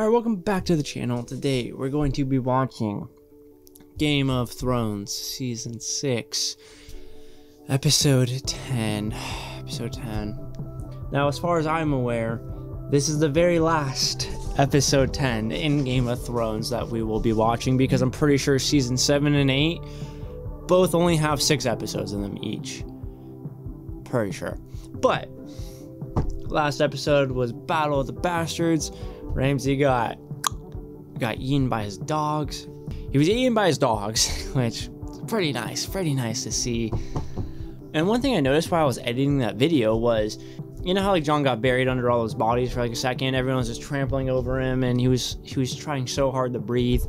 Alright, welcome back to the channel. Today we're going to be watching Game of Thrones Season 6, Episode 10. Episode 10. Now, as far as I'm aware, this is the very last Episode 10 in Game of Thrones that we will be watching, because I'm pretty sure Season 7 and 8 both only have 6 episodes in them each. Pretty sure. But last episode was Battle of the Bastards. Ramsay got eaten by his dogs. He was eaten by his dogs, which is pretty nice to see. And one thing I noticed while I was editing that video was, you know how like Jon got buried under all those bodies for like a second, everyone was just trampling over him, and he was trying so hard to breathe,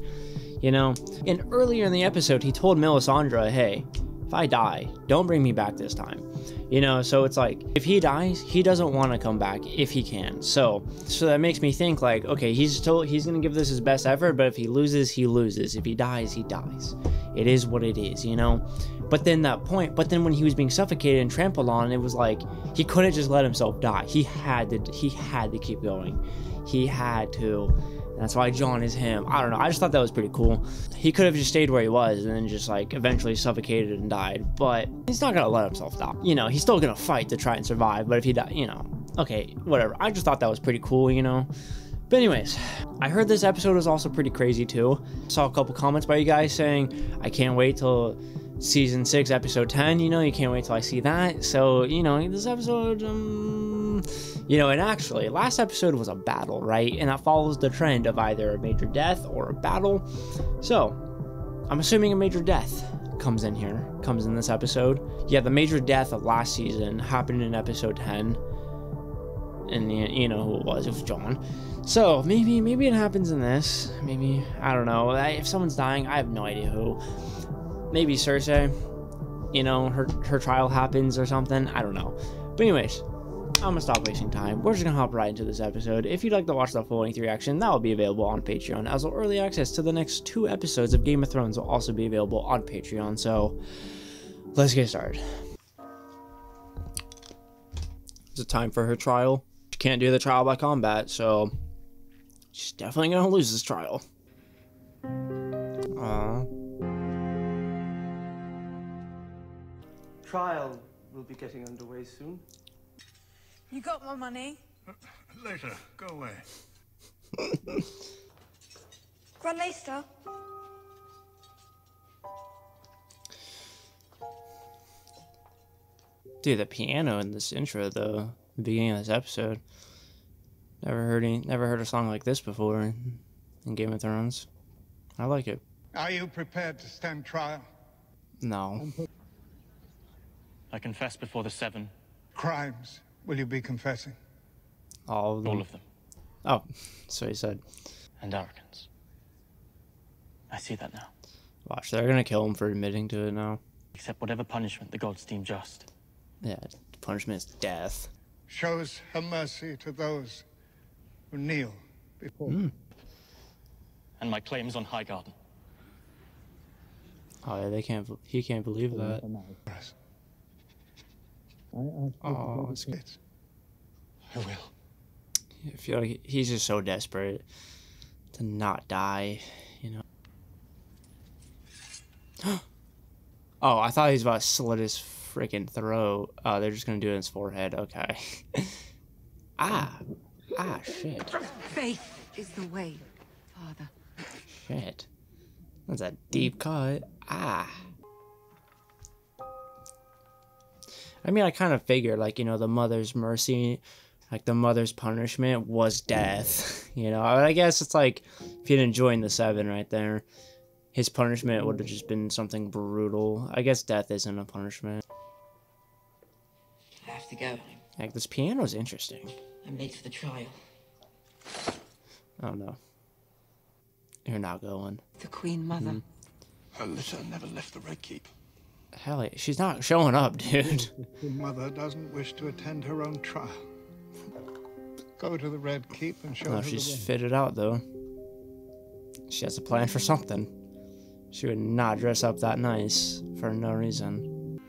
you know? And earlier in the episode, he told Melisandre, hey, if I die, don't bring me back this time. You know, so it's like, if he dies, he doesn't want to come back if he can. So that makes me think like, okay, he's going to give this his best effort, but if he loses, he loses. If he dies, he dies. It is what it is, you know? But then when he was being suffocated and trampled on, it was like, he couldn't just let himself die. He had to keep going. He had to. That's why Jon is him. I don't know. I just thought that was pretty cool. He could have just stayed where he was and then just like eventually suffocated and died. But he's not going to let himself die. You know, he's still going to fight to try and survive. But if he dies, you know, okay, whatever. I just thought that was pretty cool, you know. But anyways, I heard this episode was also pretty crazy too. Saw a couple comments by you guys saying, I can't wait till season 6, episode 10. You know, you can't wait till I see that. So, you know, this episode, you know, and actually, last episode was a battle, right? And that follows the trend of either a major death or a battle. So, I'm assuming a major death comes in this episode. Yeah, the major death of last season happened in episode 10. And you know who it was Jon. So, maybe it happens in this. Maybe, I don't know. If someone's dying, I have no idea who. Maybe Cersei, you know, her trial happens or something. I don't know. But anyways, I'm gonna stop wasting time. We're just gonna hop right into this episode. If you'd like to watch the full length reaction, that will be available on Patreon, as well early access to the next 2 episodes of Game of Thrones will also be available on Patreon. So let's get started. It's a time for her trial. She can't do the trial by combat, so she's definitely gonna lose this trial. Trial will be getting underway soon. You got my money? Later. Go away. Run later. Dude, the piano in this intro, though, at the beginning of this episode. Never heard a song like this before in Game of Thrones. I like it. Are you prepared to stand trial? No. I confess before the 7 crimes. Will you be confessing? All of them. All of them. Oh, so he said. And arrogance. I see that now. Watch, they're gonna kill him for admitting to it now. Except whatever punishment the gods deem just. Yeah, punishment is death. Shows her mercy to those who kneel before. Mm. And my claims on Highgarden. Oh, yeah, he can't believe that. Oh, it's good. I will. I feel like he's just so desperate to not die, you know. Oh, I thought he was about to slit his freaking throat. Oh, they're just gonna do it in his forehead. Okay. Shit. Faith is the way, Father. Shit. That's a deep cut. Ah. I mean, I kind of figured, like, you know, the mother's mercy, like, the mother's punishment was death, you know? But I guess it's like, if he didn't join the 7 right there, his punishment would have just been something brutal. I guess death isn't a punishment. I have to go. Like, this piano's interesting. I'm late for the trial. Oh, no. You're not going. The Queen Mother. Her litter never left the Red Keep. Hell, she's not showing up, dude. Your mother doesn't wish to attend her own trial. Go to the Red Keep and show her. No, she's fitted out, though. She has a plan for something. She would not dress up that nice for no reason.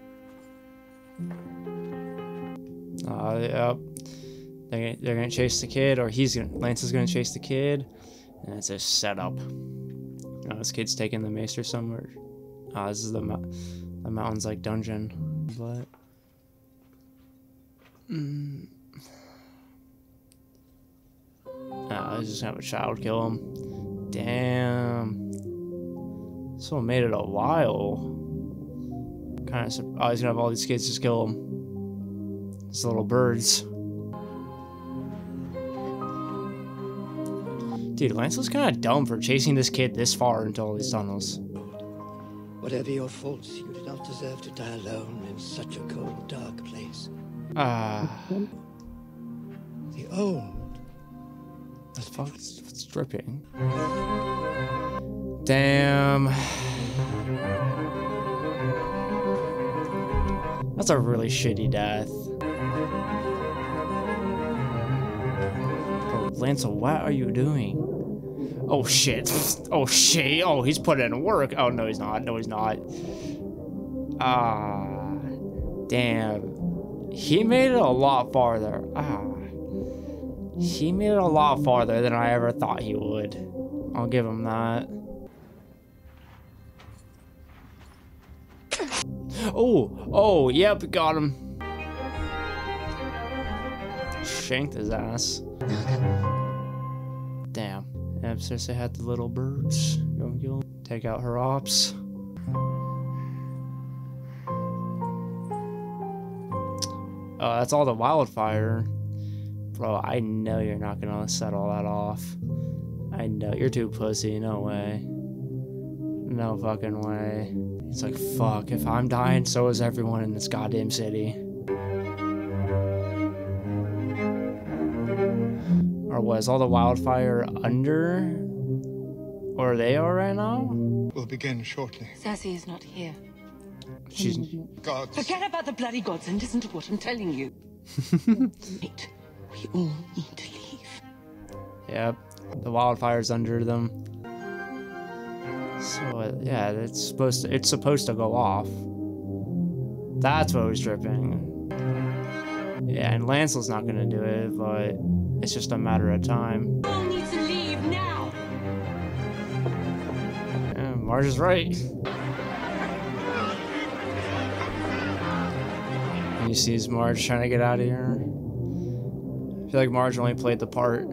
Yep. They're gonna chase the kid, or Lance is gonna chase the kid, and it's a setup. Oh, this kid's taking the maester somewhere. Ah, this is the mountains like dungeon, but I was just gonna have a child kill him. Damn. Someone made it a while. Kind of surprised. Oh, he's gonna have all these kids just kill him. These little birds. Dude, Lancel's kind of dumb for chasing this kid this far into all these tunnels. Whatever your faults, you do not deserve to die alone in such a cold, dark place. Ah. The old. The fuck's dripping. Damn. That's a really shitty death. Lancel, what are you doing? Oh shit. Oh shit. Oh, he's put in work. Oh no, he's not. No, he's not. Ah, damn. He made it a lot farther. Ah, he made it a lot farther than I ever thought he would. I'll give him that. Oh, oh, yep, got him. Shanked his ass. Damn. Yep, Cersei had the little birds. Go and kill them. Take out her ops. Oh, that's all the wildfire. Bro, I know you're not gonna set all that off. I know. You're too pussy. No way. No fucking way. It's like, fuck, if I'm dying, so is everyone in this goddamn city. Was all the wildfire under or they are right now? We'll begin shortly. Cersei is not here. She's gods. Forget about the bloody gods and listen to what I'm telling you. We all need to leave. Yep, the wildfire's under them. So yeah, it's supposed to go off. That's what was dripping. Yeah, and Lancel's not gonna do it, but it's just a matter of time. We all need to leave now. Yeah, Marge is right. And you see Marge trying to get out of here. I feel like Marge only played the part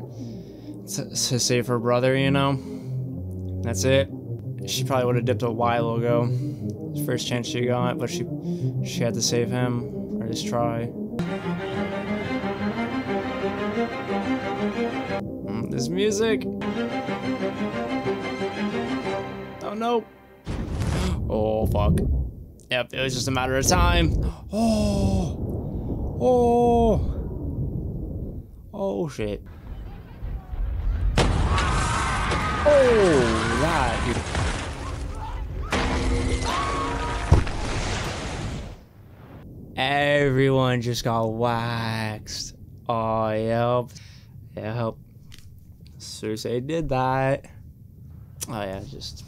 to save her brother, you know? That's it. She probably would have dipped a while ago. First chance she got, but she had to save him, or just try. This music. Oh no. Oh fuck. Yep, it was just a matter of time. Oh. Oh. Oh shit. Oh that. Everyone just got waxed. Oh yep. Yep. Cersei did that. Oh yeah, just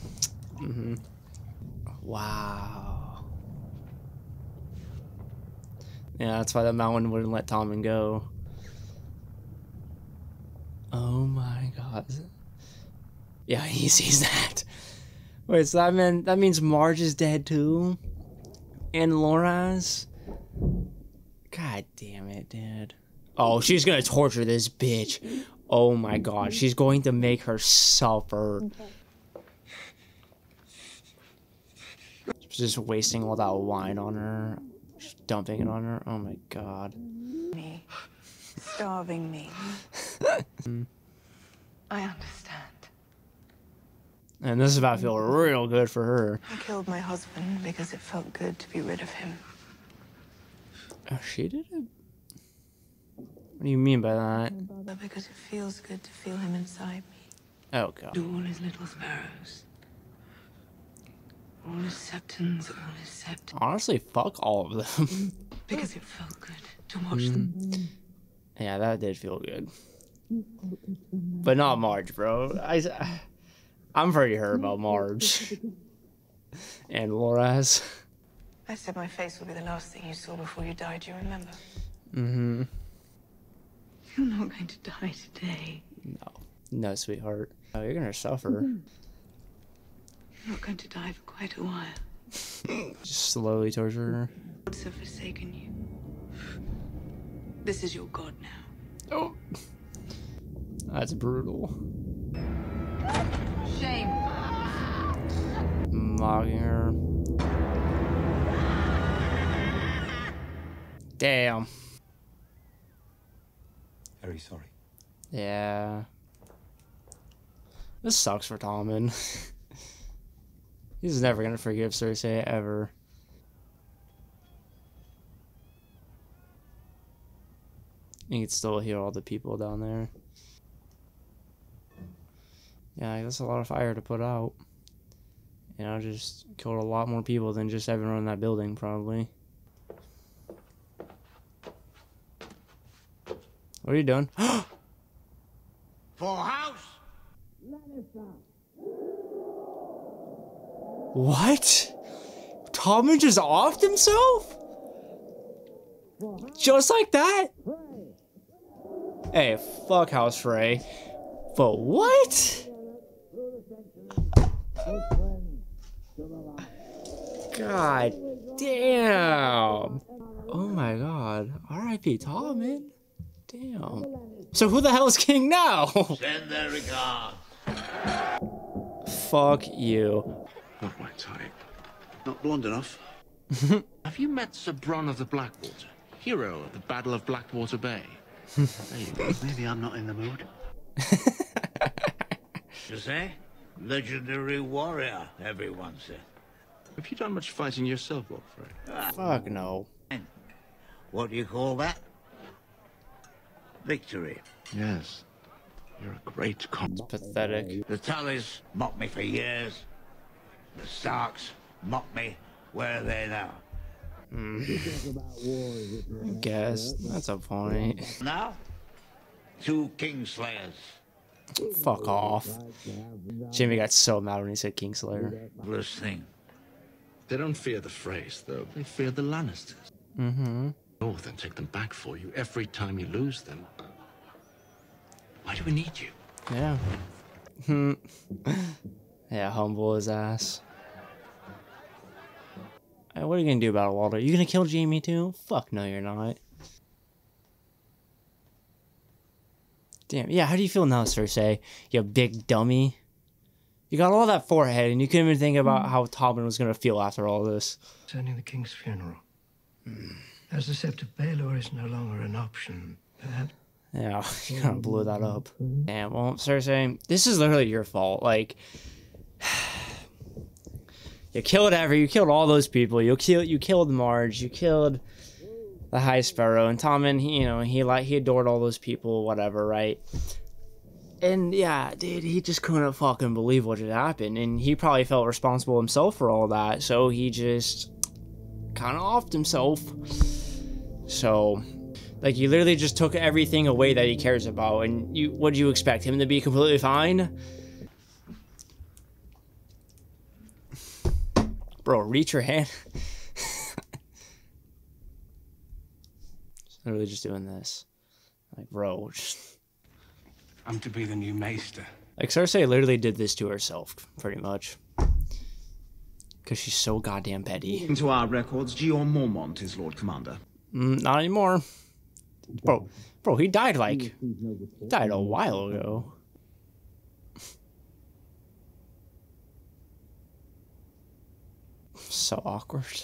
wow. Yeah, that's why the mountain wouldn't let Tommen go. Oh my god. Yeah, he sees that. Wait, so that means Marge is dead too? And Loras? God damn it, dude. Oh, she's gonna torture this bitch. Oh my god, she's going to make her suffer. Okay. Just wasting all that wine on her. Just dumping it on her. Oh my god. Me. Starving me. I understand. And this is about to feel real good for her. I killed my husband because it felt good to be rid of him. Oh, she did it? What do you mean by that? Because it feels good to feel him inside me. Oh god. Do all his little sparrows. All his septons, all his septons. Honestly, fuck all of them. Because it felt good to watch them. Yeah, that did feel good. But not Marge, bro. I'm pretty hurt about Marge. And Loras. I said my face would be the last thing you saw before you died, you remember? Mm-hmm. You're not going to die today. No. No, sweetheart. Oh, you're going to suffer. You're not going to die for quite a while. Just slowly torture her. Gods have forsaken you. This is your god now. Oh. That's brutal. Shame. Mocking her. Damn. Very sorry. Yeah. This sucks for Tommen. He's never gonna forgive Cersei ever. You can still hear all the people down there. Yeah, that's a lot of fire to put out. You know, just killed a lot more people than just everyone in that building, probably. What are you doing? Full house. What? Tommen just offed himself? Just like that? Hey, fuck House Frey. But what? God damn. Oh my god. R.I.P. Tommen. Damn. So who the hell is king now? Send their regards. Fuck you. Not my type. Not blonde enough. Have you met Sir Bronn of the Blackwater? Hero of the Battle of Blackwater Bay. There you go. Maybe I'm not in the mood. You say? Legendary warrior, everyone said. Have you done much fighting yourself, Walfred? Fuck no. What do you call that? Victory. Yes. You're a great con. It's pathetic. The Tullys mocked me for years. The Starks mocked me. Where are they now? I guess that's a point. Now? Two Kingslayers. Fuck off. Jamie got so mad when he said Kingslayer. Worst thing. They don't fear the Freys, though. They fear the Lannisters. Mm-hmm. Oh, then take them back for you every time you lose them. Why do we need you? Yeah. Yeah, humble his ass. Hey, what are you gonna do about it, Walder? You gonna kill Jamie too? Fuck no, you're not. Damn. Yeah, how do you feel now, Cersei? You big dummy. You got all that forehead, and you couldn't even think about how Tommen was gonna feel after all this. Turning the king's funeral. As the Sept of Baelor is no longer an option, perhaps. Yeah, you kind of blew that up. Damn, well, Cersei, this is literally your fault. Like, you killed Avery, you killed all those people. You killed Marge, you killed the High Sparrow, and Tommen. He adored all those people, whatever, right? And yeah, dude, he just couldn't fucking believe what had happened, and he probably felt responsible himself for all that. So he just kind of offed himself. So, like, you literally just took everything away that he cares about, and you, what do you expect him to be completely fine? Bro, reach your hand. Just literally just doing this. Like, bro, just... I'm to be the new maester. Like, Cersei literally did this to herself, pretty much. Because she's so goddamn petty. Into our records, Gion Mormont is Lord Commander. Not anymore. Bro, he died like... died a while ago. So awkward.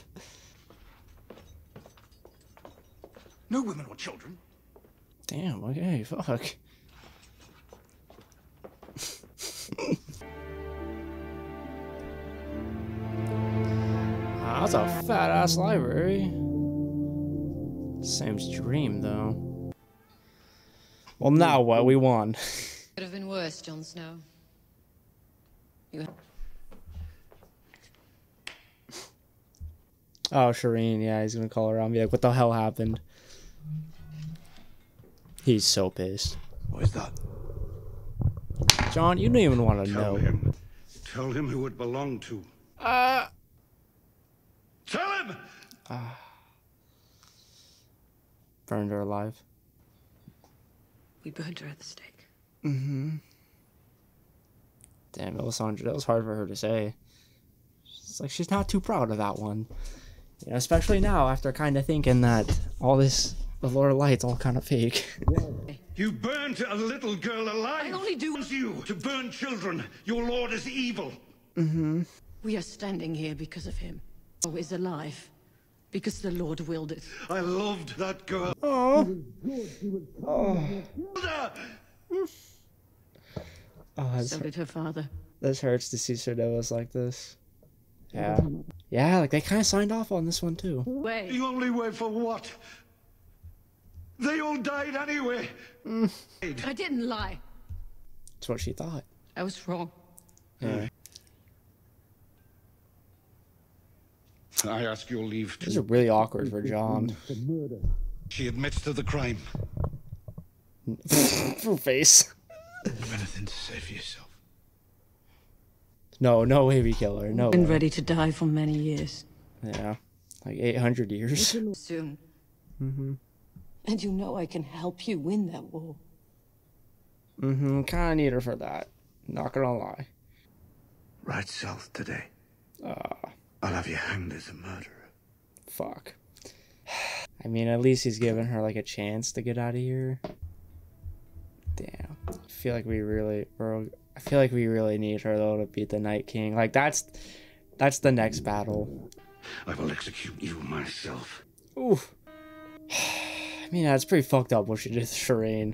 No women or children. Damn, okay, fuck. That's a fat-ass library. Sam's dream, though. Well, now what? We won. Could have been worse, Jon Snow. You... Oh, Shireen. Yeah, he's gonna call her out and be like, "What the hell happened?" He's so pissed. What is that? Jon, you don't even want to know. Tell him who it belonged to. Tell him. Burned her alive. We burned her at the stake. Mm-hmm. Damn, Melisandre, that was hard for her to say. It's like she's not too proud of that one. You know, especially now after kind of thinking that all this, the Lord of Light's all kind of fake. You burned a little girl alive! I only do you to burn children. Your lord is evil. Mm-hmm. We are standing here because of him. Oh, is alive. Because the Lord willed it. I loved that girl. Oh. Oh. Oh, so did her father. This hurts to see Cerdelos like this. Yeah. Yeah, like they kind of signed off on this one too. Wait. The only way for what? They all died anyway. Mm. I didn't lie. That's what she thought. I was wrong. Yeah. I ask your leave to... This is really awkward for Jon. She admits to the crime. Her face. Do anything to save yourself. No, no way we kill her. No. Been ready to die for many years. Yeah, like 800 years. Soon. Mm-hmm. And you know I can help you win that war. Mm-hmm. Kind of need her for that. Not gonna lie. Ride south today. I'll have you hanged as a murderer. Fuck. I mean, at least he's giving her like a chance to get out of here. Damn. I feel like we really, bro. I feel like we really need her though to beat the Night King. Like that's the next battle. I will execute you myself. Oof. I mean, that's pretty fucked up what she did to Shireen,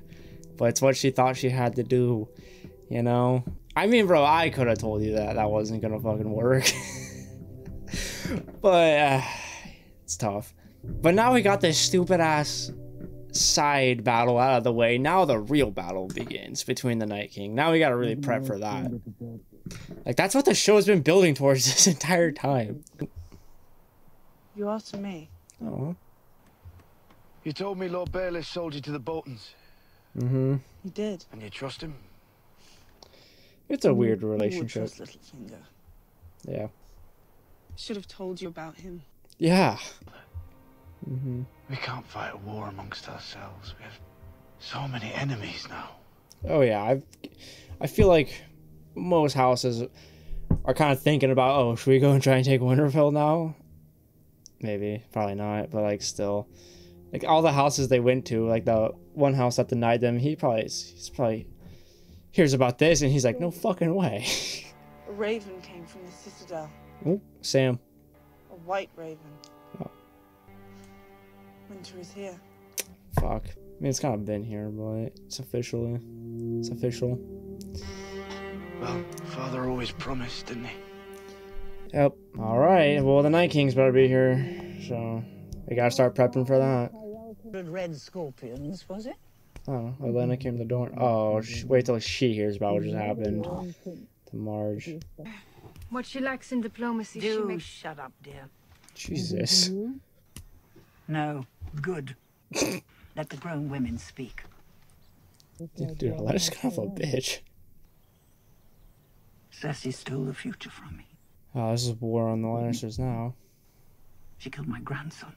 but it's what she thought she had to do, you know? I mean, bro, I could have told you that wasn't gonna fucking work. But, it's tough. But now we got this stupid-ass side battle out of the way. Now the real battle begins between the Night King. Now we gotta really prep for that. Like, that's what the show's been building towards this entire time. You asked me. Oh. You told me Lord Baelish sold you to the Boltons. Mm-hmm. He did. And you trust him? It's a weird relationship. Yeah. Should have told you about him. Yeah. Mm-hmm. We can't fight a war amongst ourselves. We have so many enemies now. Oh yeah, I feel like most houses are kind of thinking about, oh, should we go and try and take Winterfell now? Maybe, probably not, but like still. Like, all the houses they went to, like, the one house that denied them, he probably hears about this, and he's like, no fucking way. A raven came from the citadel. Oh, Sam. A white raven. Oh. Winter is here. Fuck. I mean, it's kind of been here, but it's official. Well, Father always promised, didn't he? Yep. All right. Well, the Night King's better be here, so we gotta start prepping for that. Red scorpions, was it? Oh, Elena came to the door. Oh, wait till she hears about what just happened to Marge. What she lacks in diplomacy, she makes... Shut up, dear. Jesus. No, good. Let the grown women speak. Dude, Elena's kind of a bitch. Cersei stole the future from me. Oh, this is war on the Lannisters now. She killed my grandson.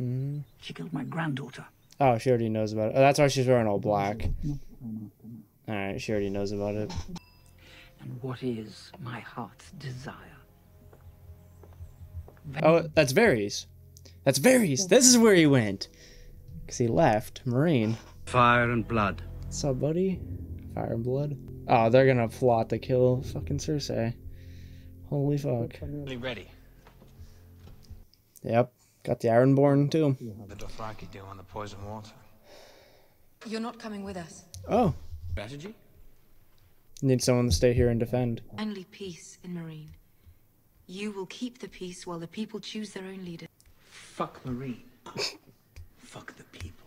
Mm-hmm. She killed my granddaughter. Oh, she already knows about it. Oh, that's why she's wearing all black. Alright, she already knows about it. And what is my heart's desire? Oh, that's Varys. That's Varys. This is where he went. Because he left Meereen. Fire and blood. What's up, buddy? Fire and blood. Oh, they're gonna plot to kill fucking Cersei. Holy fuck. Ready. Yep. Got the Ironborn too. The Dothraki do on the poison water. You're not coming with us. Oh. Strategy? Need someone to stay here and defend. Only peace in Meereen. You will keep the peace while the people choose their own leader. Fuck Meereen. Fuck the people.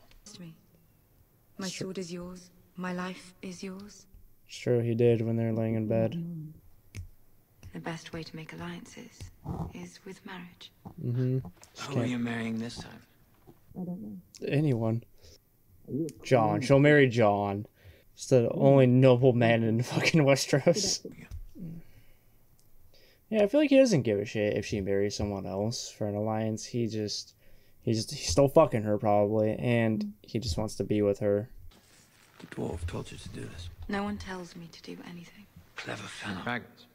My sword is yours. My life is yours. Sure, he did when they were laying in bed. The best way to make alliances is with marriage. Mm-hmm. Who are you marrying this time? I don't know. Anyone. Jon. She'll marry Jon. He's the only noble man in fucking Westeros. Yeah, I feel like he doesn't give a shit if she marries someone else for an alliance. He's still fucking her probably, and he just wants to be with her. The dwarf told you to do this. No one tells me to do anything. Clever fellow. Dragons.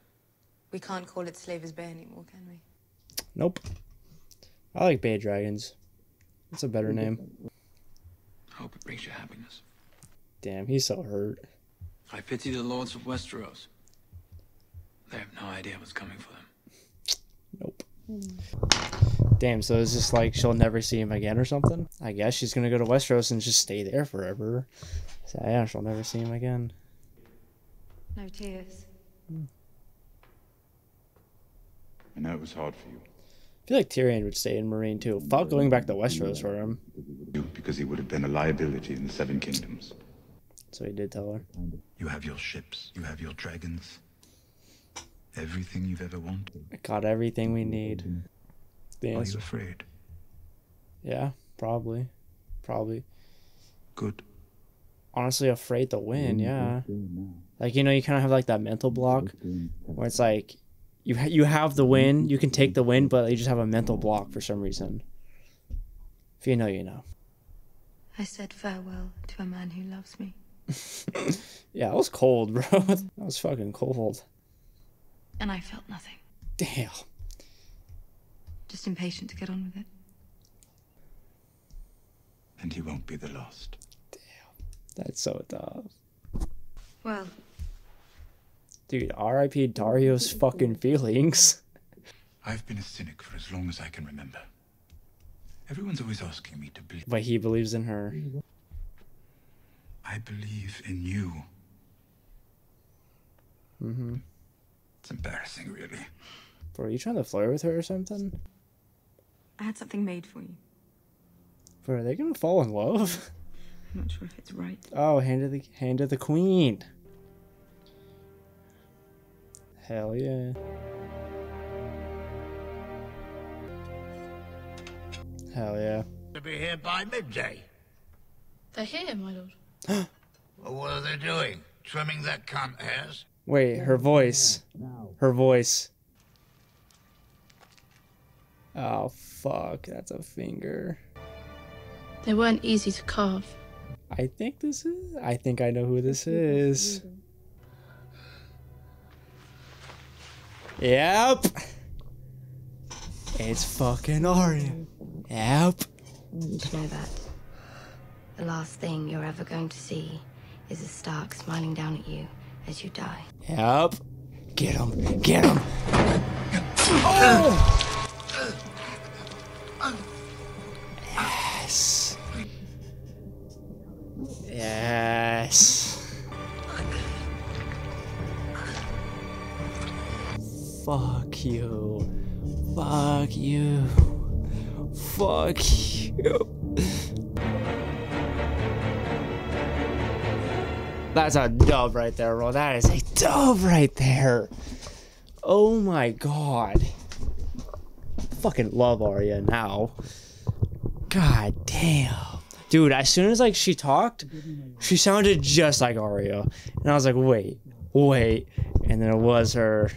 We can't call it Slaver's Bay anymore, can we? Nope. I like Bay Dragons. That's a better name. I hope it brings you happiness. Damn, he's so hurt. I pity the lords of Westeros. They have no idea what's coming for them. Nope. Damn, so it's just like she'll never see him again or something? I guess she's gonna go to Westeros and just stay there forever. So yeah, she'll never see him again. No tears. I know it was hard for you. I feel like Tyrion would stay in Meereen too. Fuck going back to Westeros for him. Because he would have been a liability in the Seven Kingdoms. So he did tell her. You have your ships, you have your dragons. Everything you've ever wanted. I got everything we need. The answer. Are you afraid? Yeah, probably. Probably. Good. Honestly, afraid to win, yeah. Like, you know, you kind of have like that mental block where it's like, you have the win, you can take the win, but you just have a mental block for some reason. If you know, you know. I said farewell to a man who loves me. Yeah, it was cold, bro. That was fucking cold. And I felt nothing. Damn. Just impatient to get on with it. And he won't be the last. Damn. That's so tough. Well... Dude, R.I.P. Dario's fucking feelings. I've been a cynic for as long as I can remember. Everyone's always asking me to believe. But he believes in her. I believe in you. Mm-hmm. It's embarrassing, really. Bro, are you trying to flirt with her or something? I had something made for you. Bro, are they gonna fall in love? I'm not sure if it's right. Oh, hand of the queen. Hell yeah. Hell yeah. To be here by midday. They're here, my lord. Well, what are they doing? Trimming that cunt hairs? Wait, her voice. Her voice. Oh, fuck. That's a finger. They weren't easy to carve. I think I know who this is. Yep. It's fucking Arya. Yep. Did you know that? The last thing you're ever going to see is a Stark smiling down at you as you die. Yep. Get him. Get him. Oh! Yes. Yes. Fuck you. Fuck you. Fuck you. That's a dove right there, bro. That is a dove right there. Oh my god. Fucking love Arya now. God damn. Dude, as soon as like she talked, she sounded just like Arya. And I was like, wait, wait. And then it was her.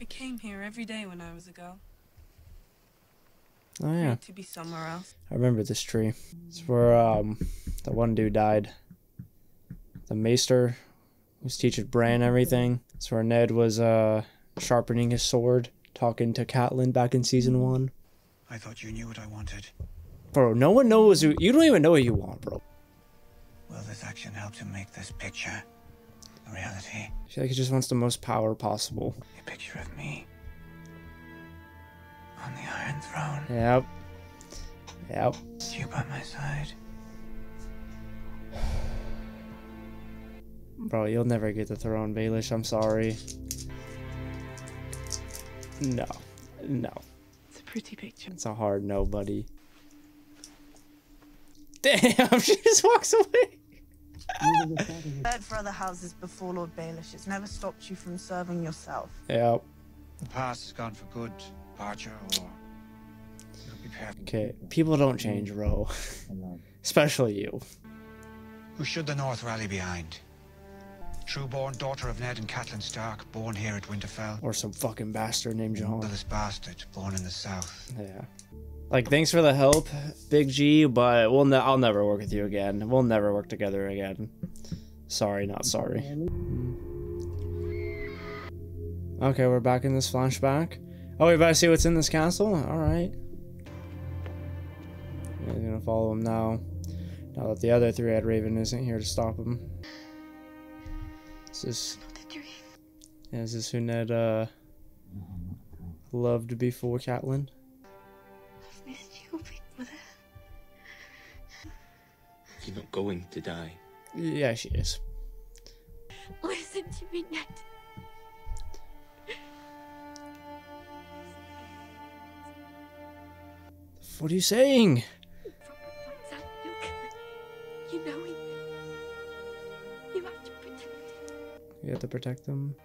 I came here every day when I was a girl. Oh yeah. To be somewhere else. I remember this tree. It's where the one dude died. The maester was teaching Bran everything. It's where Ned was sharpening his sword, talking to Catelyn back in season 1. I thought you knew what I wanted. Bro, no one knows who you don't even know what you want, bro. Well, this action helped to make this picture. Reality. She like just wants the most power possible. A picture of me on the Iron Throne. Yep. Yep. You by my side. Bro, you'll never get the throne, Baelish. I'm sorry. No. No. It's a pretty picture. It's a hard no, buddy. Damn, she just walks away. Heard for other houses before Lord Baelish. It's never stopped you from serving yourself. Yep. The past is gone for good, Archer. Or... Okay, people don't change, bro. Especially you. Who should the North rally behind? True-born daughter of Ned and Catelyn Stark, born here at Winterfell, or some fucking bastard named Jon. This bastard born in the South. Yeah. Like, thanks for the help, Big G, but I'll never work with you again. We'll never work together again. Sorry, not sorry. Okay, we're back in this flashback. Oh, we better see what's in this castle? Alright. Yeah, I'm gonna follow him now. Now that the other three-eyed raven isn't here to stop him. Is this who Ned loved before Catelyn? I've missed you, big mother. You're not going to die. Yeah, she is. Listen to me, Ned. What are you saying? You have to protect them.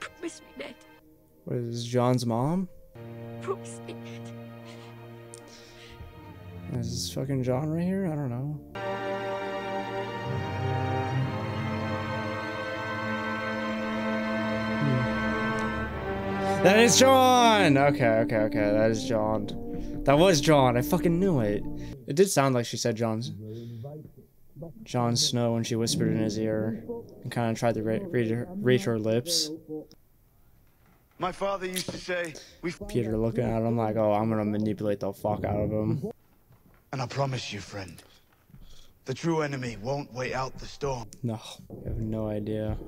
Promise me, Ned. What is this, Jon's mom? Promise me, Ned. Is this fucking Jon right here? I don't know. That is Jon! Okay. That is Jon. That was Jon. I fucking knew it. It did sound like she said Jon Snow when she whispered in his ear and kind of tried to reach her lips. My father used to say, Peter looking at him like, oh, I'm gonna manipulate the fuck out of him. And I promise you, friend, the true enemy won't wait out the storm. No, you have no idea.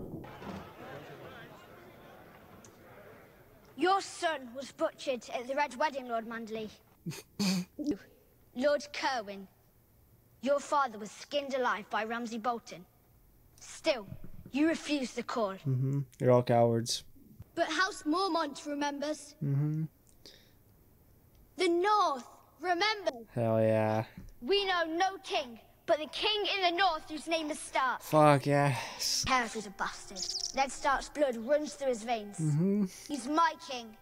Your son was butchered at the Red Wedding, Lord Manderley. Lord Kerwin, your father was skinned alive by Ramsay Bolton. Still, you refused the call. Mm-hmm. You're all cowards. But House Mormont remembers. Mm-hmm. The North remembers. Hell yeah. We know no king, but the king in the North whose name is Stark. Fuck yes. Harris is a bastard. Ned Stark's blood runs through his veins. Mm-hmm. He's my king.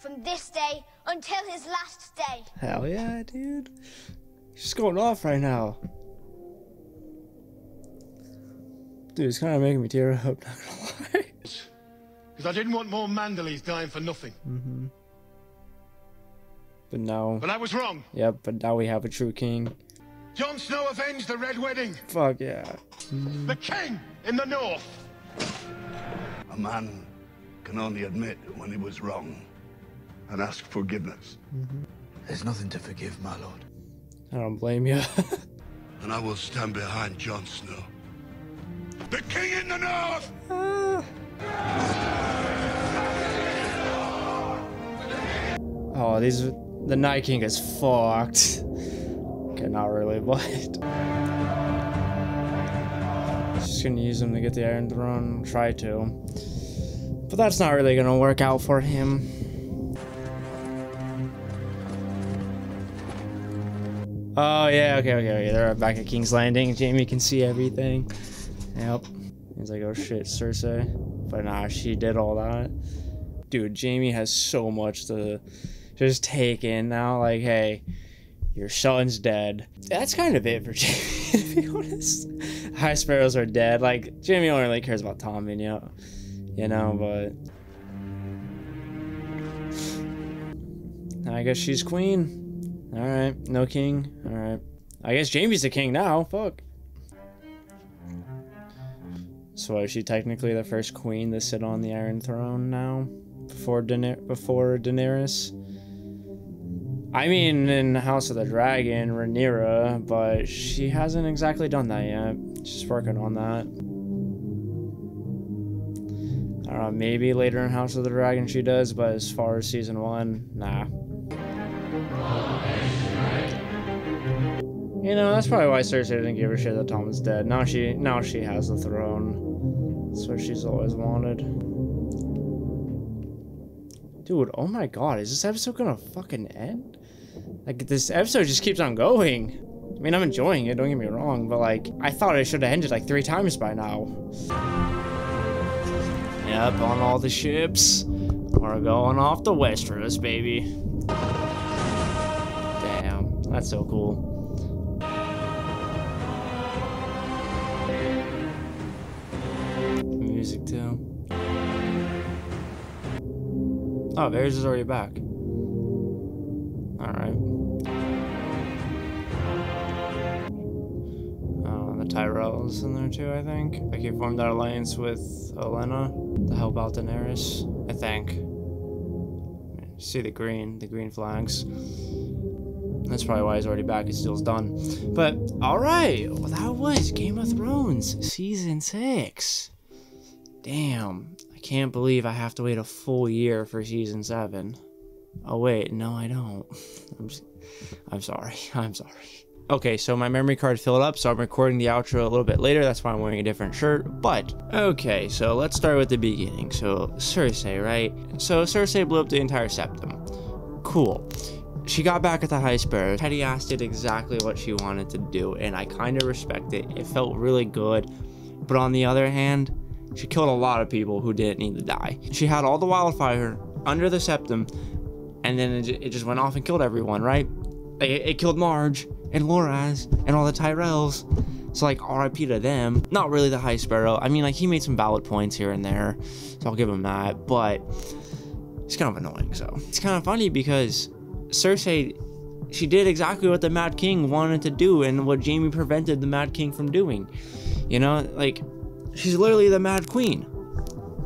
From this day until his last day. Hell yeah, dude. She's going off right now. Dude, it's kind of making me tear up, not gonna lie. Because I didn't want more Manderleys dying for nothing. Mm-hmm. But now... But I was wrong. Yep, but now we have a true king. Jon Snow avenged the Red Wedding. Fuck yeah. Mm-hmm. The king in the North. A man can only admit when he was wrong and ask forgiveness. Mm-hmm. There's nothing to forgive, my lord. I don't blame you. And I will stand behind Jon Snow. The king in the North! Oh, the Night King is fucked. Okay, not really, but... Just gonna use him to get the Iron Throne, try to. But that's not really gonna work out for him. Oh yeah, okay, they're back at King's Landing. Jamie can see everything. Yep. He's like, oh shit, Cersei. But nah, she did all that. Dude, Jamie has so much to just take in now. Like, hey, your son's dead. That's kind of it for Jamie, to be honest. High Sparrows are dead. Like, Jamie only really cares about Tommen, you know, but... I guess she's queen. Alright, no king. Alright. I guess Jamie's the king now. Fuck. So is she technically the first queen to sit on the Iron Throne now? Before Daenerys? I mean, in House of the Dragon, Rhaenyra, but she hasn't exactly done that yet. She's working on that. I don't know, maybe later in House of the Dragon she does, but as far as season one, nah. You know, that's probably why Cersei didn't give a shit that Tommen's dead. Now she has the throne. That's what she's always wanted. Dude, oh my god, is this episode gonna fucking end? Like, this episode just keeps on going. I mean, I'm enjoying it, don't get me wrong, but like, I thought it should have ended like 3 times by now. Yep, on all the ships. We're going off to Westeros, baby. Damn, that's so cool. Music too. Oh, Varys is already back. Alright. Tyrell's in there too, I think. Like, he formed that alliance with Olenna to help out Daenerys, I think. See the green flags. That's probably why he's already back. His deal's done. But, alright. Well, that was Game of Thrones Season 6. Damn. I can't believe I have to wait a full year for Season 7. Oh, wait. No, I don't. I'm sorry. Okay, so my memory card filled up, so I'm recording the outro a little bit later. That's why I'm wearing a different shirt. But, okay, so let's start with the beginning. So, Cersei, right? So, Cersei blew up the entire septum. Cool. She got back at the High Sparrows. Teddy asked did exactly what she wanted to do, and I kind of respect it. It felt really good. But on the other hand, she killed a lot of people who didn't need to die. She had all the wildfire under the septum, and then it just went off and killed everyone, right? It killed Marge and Loras and all the Tyrells. So, like, RIP to them. Not really the High Sparrow. I mean, like, he made some valid points here and there, so I'll give him that. But it's kind of annoying, so. It's kind of funny because Cersei, she did exactly what the Mad King wanted to do and what Jamie prevented the Mad King from doing. You know, like, she's literally the Mad Queen.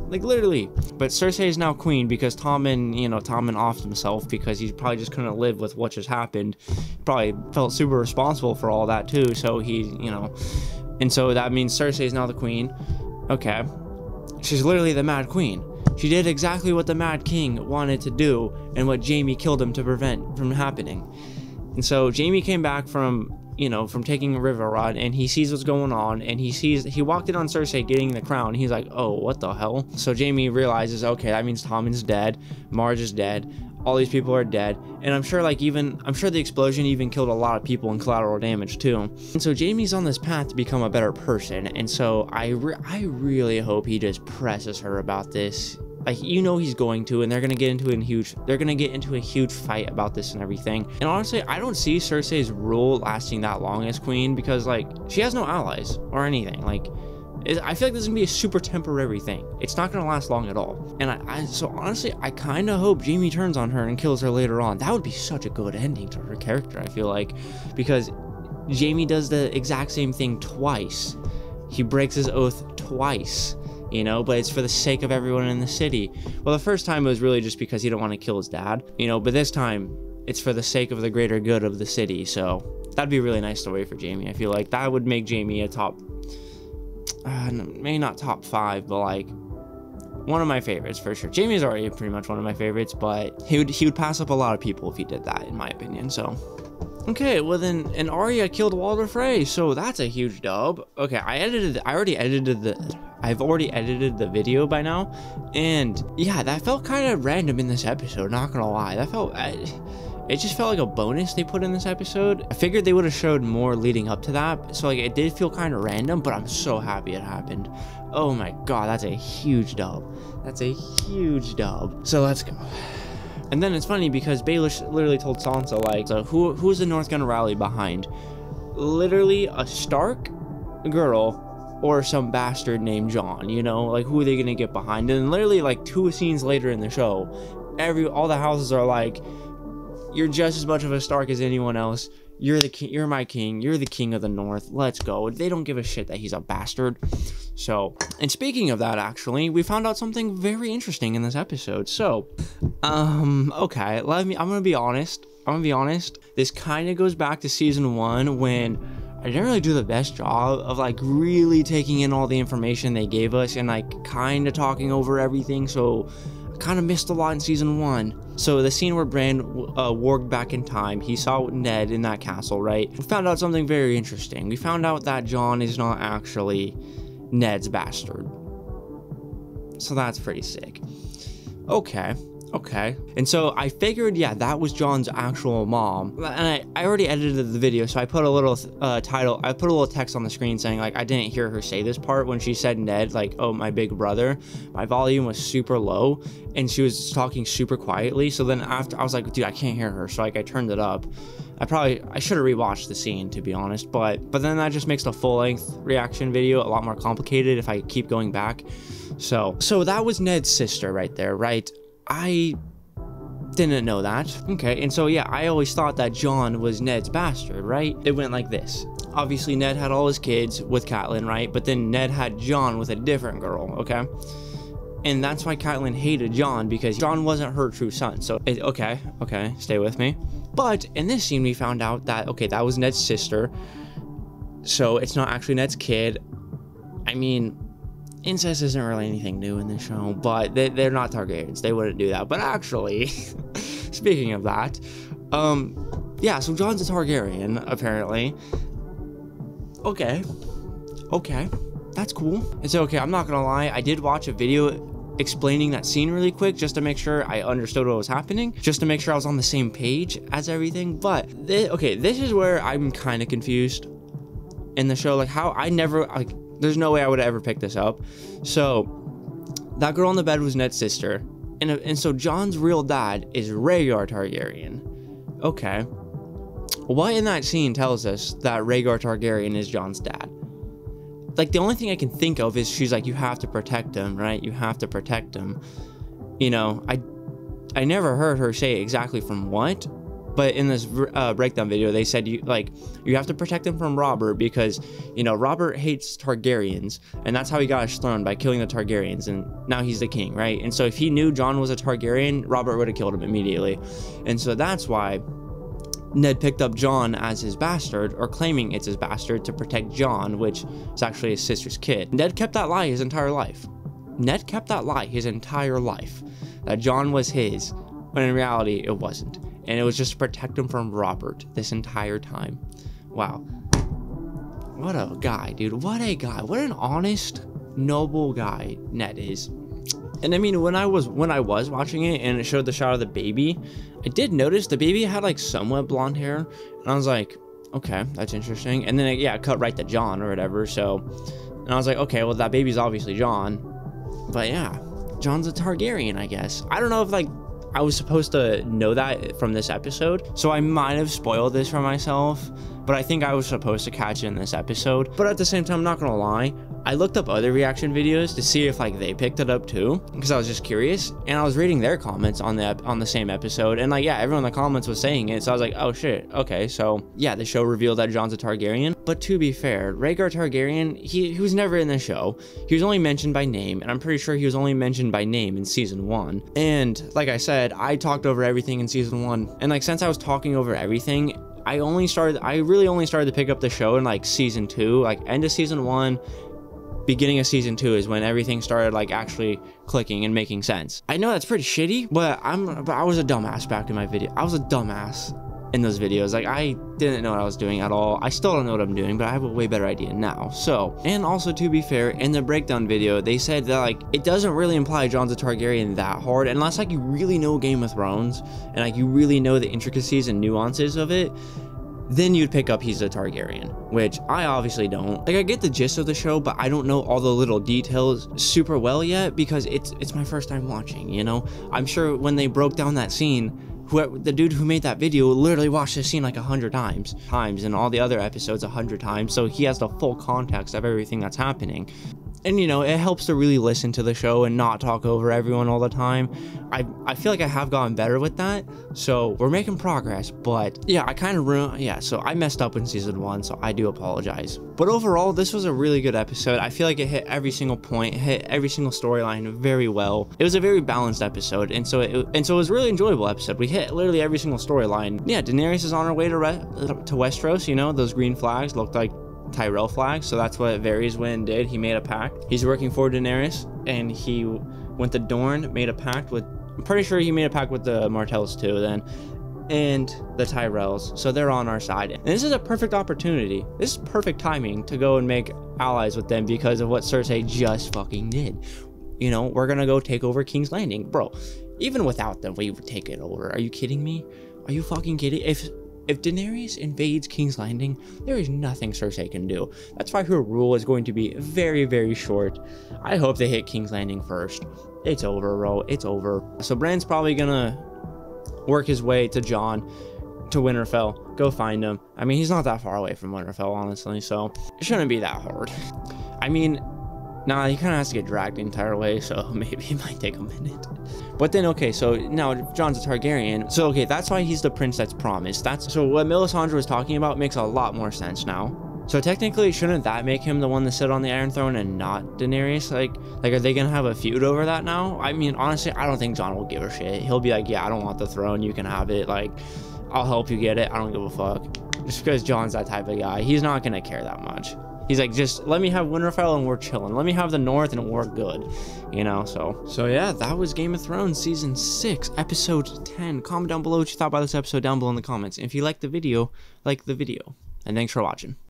Like, literally. But Cersei is now queen because Tommen, you know, Tommen offed himself because he probably just couldn't live with what just happened. Probably felt super responsible for all that, too. So he, you know, and so that means Cersei is now the queen. Okay. She's literally the Mad Queen. She did exactly what the Mad King wanted to do and what Jamie killed him to prevent from happening. And so Jamie came back from taking a river rod, and he sees what's going on, and he walked in on Cersei getting the crown. He's like, oh, what the hell? So Jamie realizes, okay, that means Tommen's dead, Marge is dead, all these people are dead, and I'm sure the explosion even killed a lot of people in collateral damage too. And so Jamie's on this path to become a better person, and so I really hope he just presses her about this. Like, you know he's going to, and they're gonna get into a huge fight about this and everything. And honestly, I don't see Cersei's rule lasting that long as queen because, like, she has no allies or anything. Like, I feel like this is gonna be a super temporary thing. It's not gonna last long at all. And so honestly, I kind of hope Jamie turns on her and kills her later on. That would be such a good ending to her character, I feel like, because Jamie does the exact same thing twice. He breaks his oath twice. You know, but it's for the sake of everyone in the city. Well, the first time it was really just because he didn't want to kill his dad, you know, but this time it's for the sake of the greater good of the city. So that'd be a really nice story for Jamie. I feel like that would make Jamie a top, maybe not top 5, but like one of my favorites for sure. Jamie's already pretty much one of my favorites, but he would pass up a lot of people if he did that, in my opinion. So, okay, well then, and Arya killed Walder Frey, so that's a huge dub. Okay, I've already edited the video by now, and yeah, that felt kind of random in this episode, not gonna lie. It just felt like a bonus they put in this episode. I figured they would have showed more leading up to that, so like it did feel kind of random, but I'm so happy it happened. Oh my god, that's a huge dub. That's a huge dub. So let's go. And then it's funny because Baelish literally told Sansa, like, so who's the North gonna rally behind? Literally a Stark girl or some bastard named Jon, you know? Like, who are they gonna get behind? And literally, like, 2 scenes later in the show, all the houses are like, you're just as much of a Stark as anyone else. You're the king, you're my king, you're the king of the North, let's go. They don't give a shit that he's a bastard. So, and speaking of that, actually, we found out something very interesting in this episode. So, okay, I'm gonna be honest. This kind of goes back to season 1 when I didn't really do the best job of, like, really taking in all the information they gave us and, like, kind of talking over everything, so I kind of missed a lot in season 1. So the scene where Bran warged back in time, he saw Ned in that castle, right? We found out something very interesting. We found out that Jon is not actually Ned's bastard. So that's pretty sick. Okay. And so I figured, yeah, that was Jon's actual mom. And I already edited the video, so I put a little text on the screen saying, like, I didn't hear her say this part when she said Ned, like, oh, my big brother. My volume was super low, and she was talking super quietly. So then after, I was like, dude, I can't hear her. So, like, I turned it up. I should have rewatched the scene, to be honest, but then that just makes the full-length reaction video a lot more complicated if I keep going back. So that was Ned's sister right there, right? I didn't know that. Okay, and so yeah, I always thought that Jon was Ned's bastard, right? It went like this. obviously Ned had all his kids with Catelyn, right? But then Ned had Jon with a different girl, okay? And that's why Catelyn hated Jon, because Jon wasn't her true son. So, okay, stay with me. But in this scene, we found out that, okay, that was Ned's sister. So it's not actually Ned's kid. I mean, incest isn't really anything new in this show, but they're not Targaryens. They wouldn't do that. But actually, speaking of that, yeah, so Jon's a Targaryen, apparently. Okay, that's cool. It's okay, I'm not gonna lie, I did watch a video explaining that scene really quick just to make sure I understood what was happening, just to make sure I was on the same page as everything. But okay, this is where I'm kind of confused in the show, like how I never, like, there's no way I would ever pick this up. So that girl on the bed was Ned's sister, and so Jon's real dad is Rhaegar Targaryen. Okay, what in that scene tells us that Rhaegar Targaryen is Jon's dad? Like, the only thing I can think of is she's like, you have to protect him, right? You have to protect him. You know, I never heard her say exactly from what, but in this breakdown video, they said you have to protect him from Robert because, you know, Robert hates Targaryens, and that's how he got his throne, by killing the Targaryens, and now he's the king, right? And so if he knew Jon was a Targaryen, Robert would have killed him immediately. And so that's why Ned picked up Jon as his bastard, or claiming it's his bastard, to protect Jon, which is actually his sister's kid. Ned kept that lie his entire life. Ned kept that lie his entire life, that Jon was his, when in reality it wasn't. And it was just to protect him from Robert this entire time. Wow. What a guy, dude. What a guy. What an honest, noble guy Ned is. And I mean, when I was watching it and it showed the shot of the baby, I did notice the baby had like somewhat blonde hair, and I was like, okay, that's interesting. And then it cut right to Jon or whatever. So, and I was like, okay, well, that baby's obviously Jon, but yeah, Jon's a Targaryen, I guess. I don't know if like I was supposed to know that from this episode, so I might have spoiled this for myself, but I think I was supposed to catch it in this episode. But at the same time, I'm not gonna lie, I looked up other reaction videos to see if like they picked it up too, because I was just curious, and I was reading their comments on the same episode, and like, yeah, everyone in the comments was saying it, so I was like, oh shit, okay. So yeah, the show revealed that Jon's a Targaryen. But to be fair, Rhaegar Targaryen, he was never in the show. He was only mentioned by name, and I'm pretty sure he was only mentioned by name in season 1. And like I said, I talked over everything in season 1, and like, since I was talking over everything, I really only started to pick up the show in like season 2, like end of season 1. Beginning of season 2 is when everything started like actually clicking and making sense. I know that's pretty shitty, but I was a dumbass back in my video. I was a dumbass in those videos. Like, I didn't know what I was doing at all. I still don't know what I'm doing, but I have a way better idea now. So, and also to be fair, in the breakdown video, they said that like, it doesn't really imply Jon's a Targaryen that hard, unless like you really know Game of Thrones and like you really know the intricacies and nuances of it. Then you'd pick up he's a Targaryen, which I obviously don't. Like, I get the gist of the show, but I don't know all the little details super well yet, because it's my first time watching, you know? I'm sure when they broke down that scene, the dude who made that video literally watched this scene like 100 times, and all the other episodes 100 times, so he has the full context of everything that's happening. And, you know, it helps to really listen to the show and not talk over everyone all the time. I feel like I have gotten better with that, so we're making progress. But yeah, I kind of ruined, yeah, so I messed up in season 1, so I do apologize. But overall, this was a really good episode. I feel like it hit every single point, hit every single storyline very well. It was a very balanced episode, and so it was a really enjoyable episode. We hit literally every single storyline. Yeah, Daenerys is on her way to Westeros, you know, those green flags looked like Tyrell flag, so that's what Varys went and did. He made a pact. He's working for Daenerys, and he went to Dorne, made a pact with, I'm pretty sure he made a pact with the Martells too then, and the Tyrells, so they're on our side. And this is a perfect opportunity. This is perfect timing to go and make allies with them because of what Cersei just fucking did. You know, we're gonna go take over King's Landing. Bro, even without them, we would take it over. Are you kidding me? Are you fucking kidding? If Daenerys invades King's Landing, there is nothing Cersei can do. That's why her rule is going to be very, very short. I hope they hit King's Landing first. It's over, bro. It's over. So Bran's probably gonna work his way to Jon, to Winterfell, go find him. I mean, he's not that far away from Winterfell, honestly, so it shouldn't be that hard. I mean, nah, he kind of has to get dragged the entire way, so maybe it might take a minute. But then, okay, so now Jon's a Targaryen. So, okay, that's why he's the prince that's promised. So what Melisandre was talking about makes a lot more sense now. So technically, shouldn't that make him the one to sit on the Iron Throne and not Daenerys? Like are they gonna have a feud over that now? I mean, honestly, I don't think Jon will give a shit. He'll be like, yeah, I don't want the throne. You can have it. Like, I'll help you get it. I don't give a fuck. Just because Jon's that type of guy. He's not gonna care that much. He's like, just let me have Winterfell and we're chilling. Let me have the North and we're good, you know, so yeah, that was Game of Thrones Season 6, Episode 10. Comment down below what you thought about this episode down below in the comments. And if you liked the video, like the video. And thanks for watching.